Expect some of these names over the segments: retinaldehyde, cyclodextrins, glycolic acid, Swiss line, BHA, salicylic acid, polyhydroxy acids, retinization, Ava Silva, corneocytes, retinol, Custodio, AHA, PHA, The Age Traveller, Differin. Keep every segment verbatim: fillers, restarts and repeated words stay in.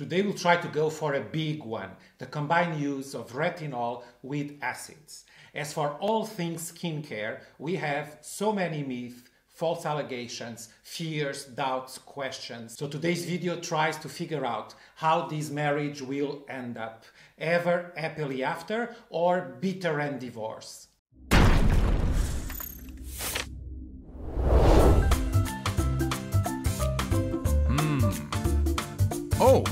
Today we'll try to go for a big one, the combined use of retinol with acids. As for all things skincare, we have so many myths, false allegations, fears, doubts, questions. So today's video tries to figure out how this marriage will end up, ever happily after or bitter and divorce. Hmm. Oh!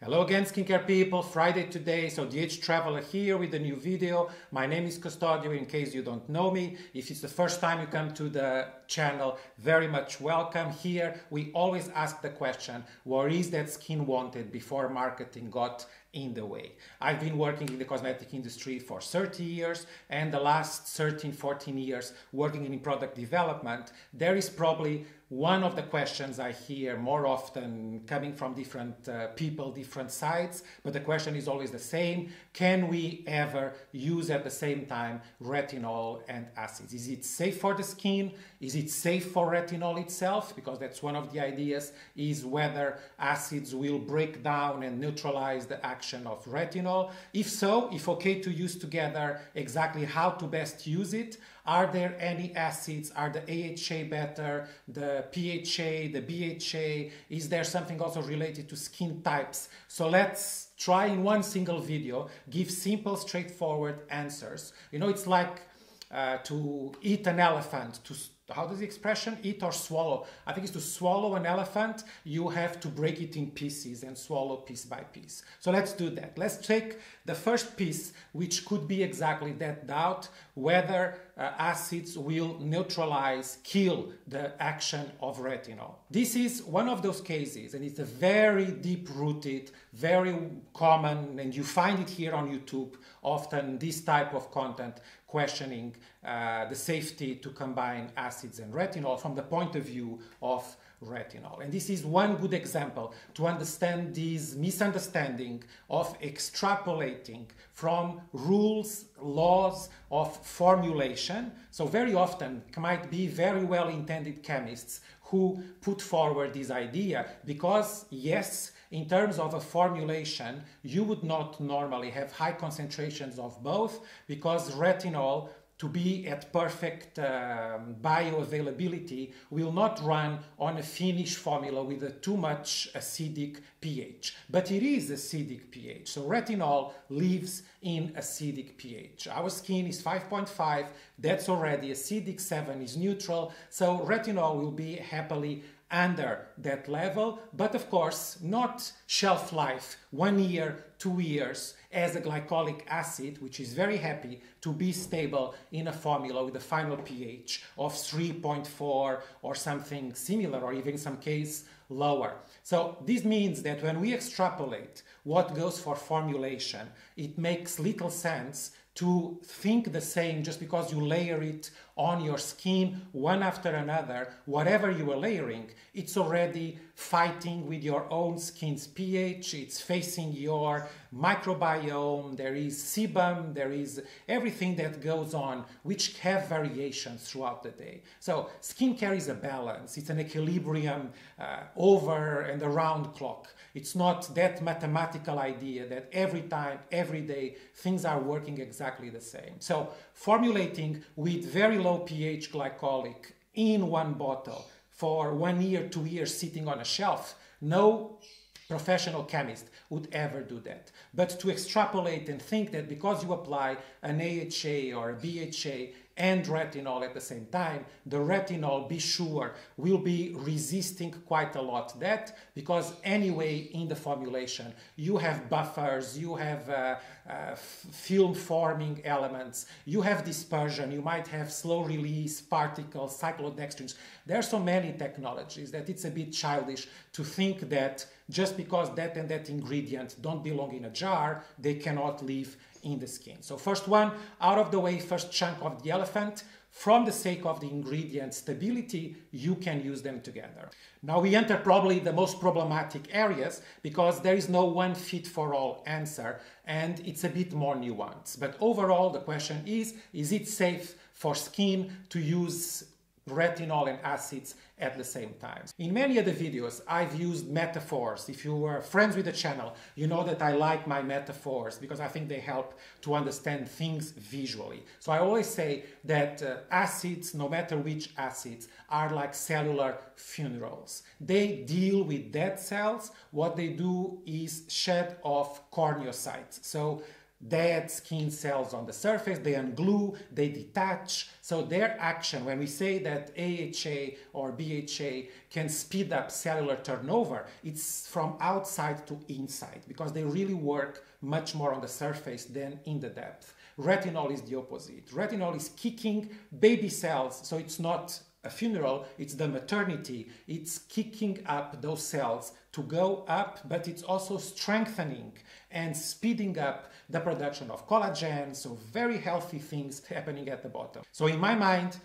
Hello again, skincare people. Friday today, so The Age Traveller here with a new video. My name is Custodio, in case you don't know me. If it's the first time you come to the channel, very much welcome. Here we always ask the question, what is that skin wanted before marketing got in the way? I've been working in the cosmetic industry for thirty years, and the last thirteen, fourteen years working in product development, there is probably one of the questions I hear more often coming from different uh, people, different sides, but the question is always the same. Can we ever use at the same time retinol and acids? Is it safe for the skin? Is it safe for retinol itself? Because that's one of the ideas, is whether acids will break down and neutralize the action of retinol. If so, if okay to use together, exactly how to best use it. Are there any acids? Are the A H A better? The P H A, the B H A? Is there something also related to skin types? So let's try in one single video, give simple, straightforward answers. You know, it's like uh, to eat an elephant, to how does the expression eat or swallow? I think it's to swallow an elephant, you have to break it in pieces and swallow piece by piece. So let's do that. Let's take the first piece, which could be exactly that doubt, whether uh, acids will neutralize, kill the action of retinol. This is one of those cases, and it's a very deep-rooted, very common, and you find it here on YouTube, often this type of content questioning uh, the safety to combine acids and retinol from the point of view of retinol. And this is one good example to understand this misunderstanding of extrapolating from rules, laws of formulation. So very often might be very well-intended chemists who put forward this idea, because yes, in terms of a formulation, you would not normally have high concentrations of both, because retinol, to be at perfect um, bioavailability, will not run on a finished formula with a too much acidic pH. But it is acidic pH, so retinol lives in acidic pH. Our skin is five point five, that's already acidic, seven is neutral, so retinol will be happily under that level, but of course not shelf life, one year, two years, as a glycolic acid, which is very happy to be stable in a formula with a final pH of three point four or something similar, or even in some case lower. So this means that when we extrapolate what goes for formulation, it makes little sense to think the same just because you layer it on your skin one after another. Whatever you are layering, it's already fighting with your own skin's pH, it's facing your microbiome, there is sebum, there is everything that goes on, which have variations throughout the day. So skincare is a balance, it's an equilibrium uh, over and around clock. It's not that mathematical idea that every time, every day, things are working exactly the same. So formulating with very low pH glycolic in one bottle for one year, two years sitting on a shelf, no professional chemist would ever do that. But to extrapolate and think that because you apply an A H A or a B H A and retinol at the same time, the retinol, be sure, will be resisting quite a lot that, because anyway in the formulation you have buffers, you have uh, uh, film forming elements, you have dispersion, you might have slow release particles, cyclodextrins. There are so many technologies that it's a bit childish to think that just because that and that ingredient don't belong in a jar, they cannot live in the skin. So first one out of the way, first chunk of the elephant, from the sake of the ingredient stability, you can use them together. Now we enter probably the most problematic areas, because there is no one fit for all answer, and it's a bit more nuanced. But overall the question is, is it safe for skin to use retinol and acids at the same time. In many other videos, I've used metaphors. If you were friends with the channel, you know that I like my metaphors because I think they help to understand things visually. So I always say that uh, acids, no matter which acids, are like cellular funerals. They deal with dead cells. What they do is shed off corneocytes. So dead skin cells on the surface, they unglue, they detach. So their action, when we say that A H A or B H A can speed up cellular turnover, it's from outside to inside because they really work much more on the surface than in the depth. Retinol is the opposite. Retinol is kicking baby cells, so it's not a funeral, it's the maternity. It's kicking up those cells to go up, but it's also strengthening and speeding up the production of collagen, so very healthy things happening at the bottom. So in my mind,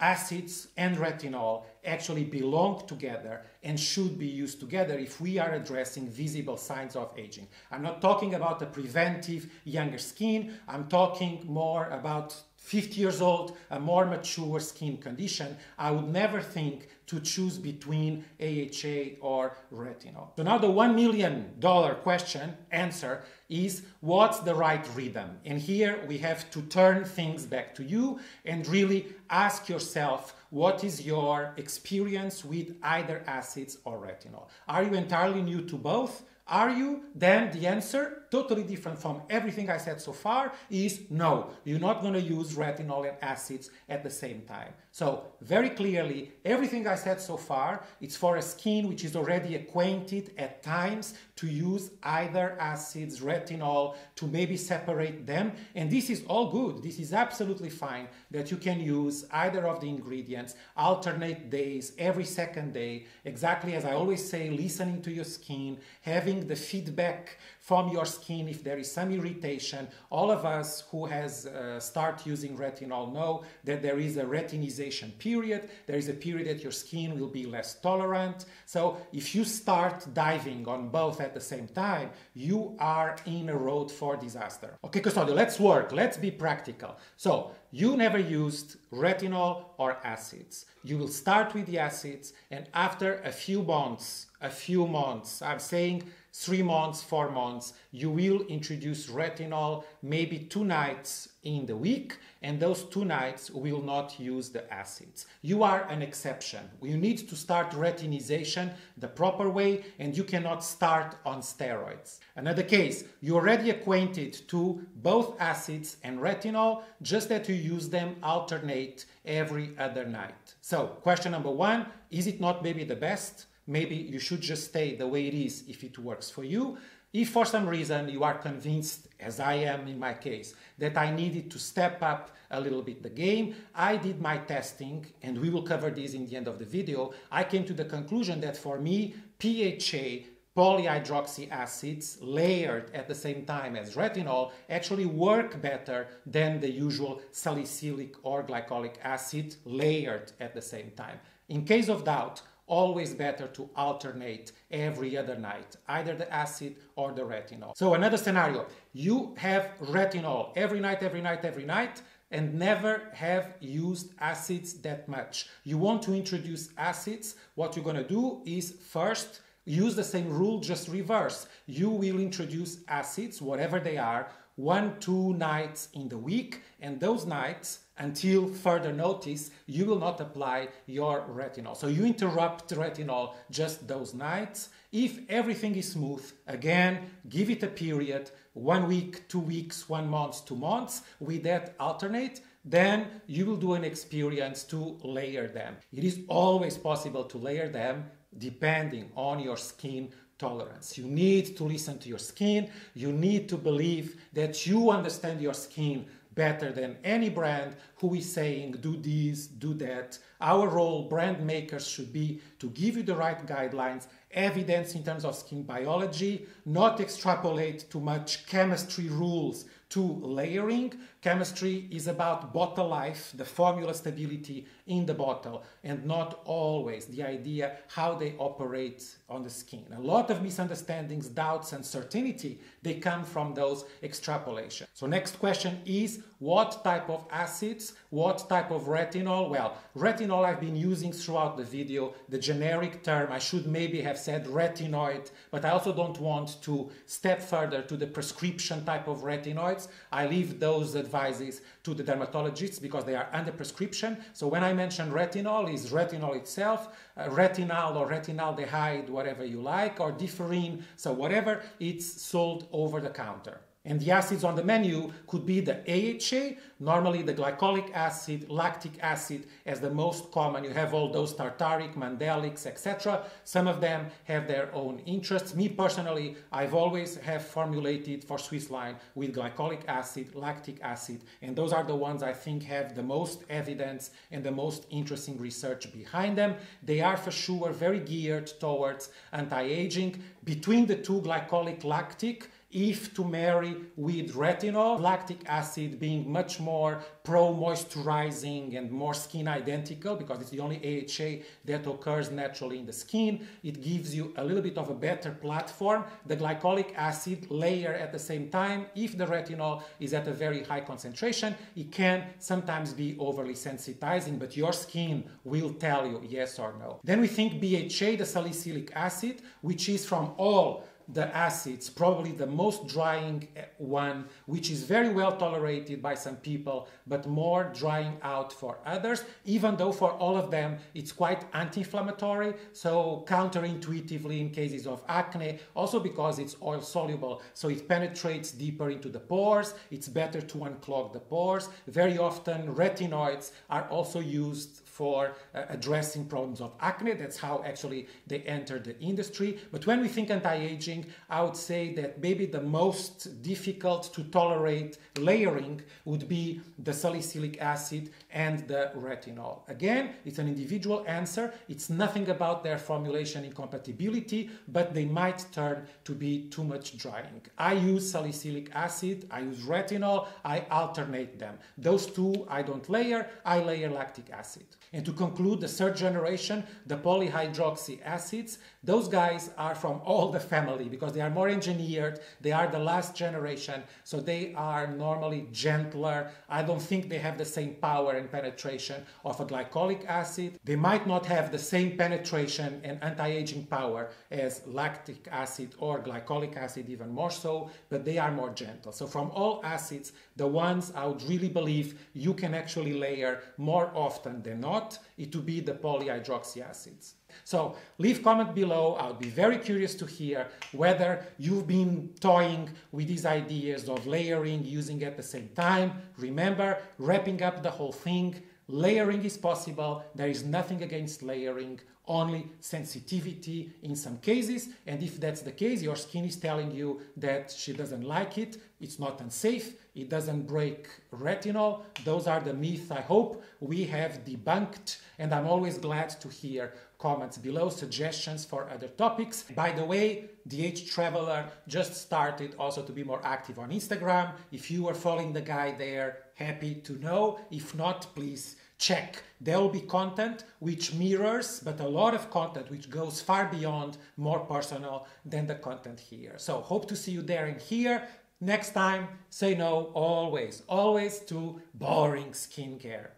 acids and retinol actually belong together and should be used together if we are addressing visible signs of aging. I'm not talking about a preventive younger skin, I'm talking more about fifty years old, a more mature skin condition. I would never think to choose between A H A or retinol. So now the one million dollar question answer is, what's the right rhythm? And here we have to turn things back to you and really ask yourself, what is your experience with either acids or retinol? Are you entirely new to both? Are you? Then the answer, totally different from everything I said so far, is no. You're not going to use retinol and acids at the same time. So very clearly, everything I said so far, it's for a skin which is already acquainted at times to use either acids, retinol, to maybe separate them. And this is all good. This is absolutely fine that you can use either of the ingredients, alternate days, every second day, exactly as I always say, listening to your skin, having the feedback from your skin if there is some irritation. All of us who has uh, start using retinol know that there is a retinization period. There is a period that your skin will be less tolerant. So if you start diving on both at the same time, you are in a road for disaster. Okay, Custodio, let's work. Let's be practical. So you never used retinol or acids. You will start with the acids, and after a few months, a few months, I'm saying three months, four months, you will introduce retinol maybe two nights in the week, and those two nights will not use the acids. You are an exception. You need to start retinization the proper way, and you cannot start on steroids. Another case, you're already acquainted to both acids and retinol, just that you use them alternate every other night. So question number one, is it not maybe the best? Maybe you should just stay the way it is if it works for you. If for some reason you are convinced, as I am in my case, that I needed to step up a little bit the game, I did my testing, and we will cover this in the end of the video. I came to the conclusion that for me, P H A, polyhydroxy acids layered at the same time as retinol actually work better than the usual salicylic or glycolic acid layered at the same time. In case of doubt, always better to alternate every other night, either the acid or the retinol. So another scenario, you have retinol every night, every night, every night, and never have used acids that much. You want to introduce acids, what you're gonna do is first use the same rule, just reverse. You will introduce acids, whatever they are, one, two nights in the week, and those nights, until further notice, you will not apply your retinol. So you interrupt retinol just those nights. If everything is smooth, again, give it a period, one week, two weeks, one month, two months, with that alternate, then you will do an experience to layer them. It is always possible to layer them depending on your skin tolerance. You need to listen to your skin. You need to believe that you understand your skin better than any brand who is saying do this, do that. Our role, brand makers, should be to give you the right guidelines, evidence in terms of skin biology, not extrapolate too much chemistry rules to layering. Chemistry is about bottle life, the formula stability in the bottle, and not always the idea how they operate on the skin. A lot of misunderstandings, doubts, and uncertainty, they come from those extrapolations. So next question is, what type of acids, what type of retinol? Well, retinol I've been using throughout the video, the generic term. I should maybe have said retinoid, but I also don't want to step further to the prescription type of retinoids. I leave those advices to the dermatologists because they are under prescription. So when I mention retinol, is retinol itself, uh, retinal or retinaldehyde, whatever you like, or Differin, so whatever, it's sold over the counter. And the acids on the menu could be the A H A, normally the glycolic acid, lactic acid as the most common. You have all those tartaric, mandelics, et cetera. Some of them have their own interests. Me personally, I've always have formulated for Swiss line with glycolic acid, lactic acid, and those are the ones I think have the most evidence and the most interesting research behind them. They are for sure very geared towards anti-aging. Between the two, glycolic, lactic, if to marry with retinol, lactic acid being much more pro-moisturizing and more skin identical because it's the only A H A that occurs naturally in the skin. It gives you a little bit of a better platform. The glycolic acid layer at the same time, if the retinol is at a very high concentration, it can sometimes be overly sensitizing, but your skin will tell you yes or no. Then we think B H A, the salicylic acid, which is from all the acids, probably the most drying one, which is very well tolerated by some people, but more drying out for others, even though for all of them it's quite anti-inflammatory, so counterintuitively in cases of acne, also because it's oil soluble, so it penetrates deeper into the pores, it's better to unclog the pores. Very often retinoids are also used for uh, addressing problems of acne. That's how actually they entered the industry. But when we think anti-aging, I would say that maybe the most difficult to tolerate layering would be the salicylic acid and the retinol. Again, it's an individual answer. It's nothing about their formulation incompatibility, but they might turn to be too much drying. I use salicylic acid, I use retinol, I alternate them. Those two I don't layer, I layer lactic acid. And to conclude, the third generation, the polyhydroxy acids, those guys are from all the family because they are more engineered, they are the last generation, so they are normally gentler. I don't think they have the same power and penetration of a glycolic acid. They might not have the same penetration and anti-aging power as lactic acid or glycolic acid even more so, but they are more gentle. So from all acids, the ones I would really believe you can actually layer more often than not, it would be the polyhydroxy acids. So leave comment below. I'll be very curious to hear whether you've been toying with these ideas of layering, using at the same time. Remember, wrapping up the whole thing, layering is possible. There is nothing against layering, only sensitivity in some cases. And if that's the case, your skin is telling you that she doesn't like it, it's not unsafe, it doesn't break retinol. Those are the myths I hope we have debunked, and I'm always glad to hear comments below, suggestions for other topics. By the way, The Age Traveller just started also to be more active on Instagram. If you are following the guy there, happy to know. If not, please check. There will be content which mirrors, but a lot of content which goes far beyond, more personal than the content here. So hope to see you there and here. Next time, say no always, always to boring skincare.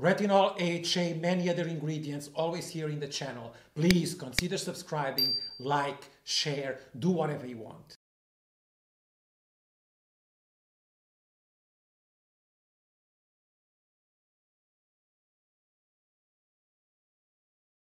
Retinol, A H A, many other ingredients, always here in the channel. Please consider subscribing, like, share, do whatever you want.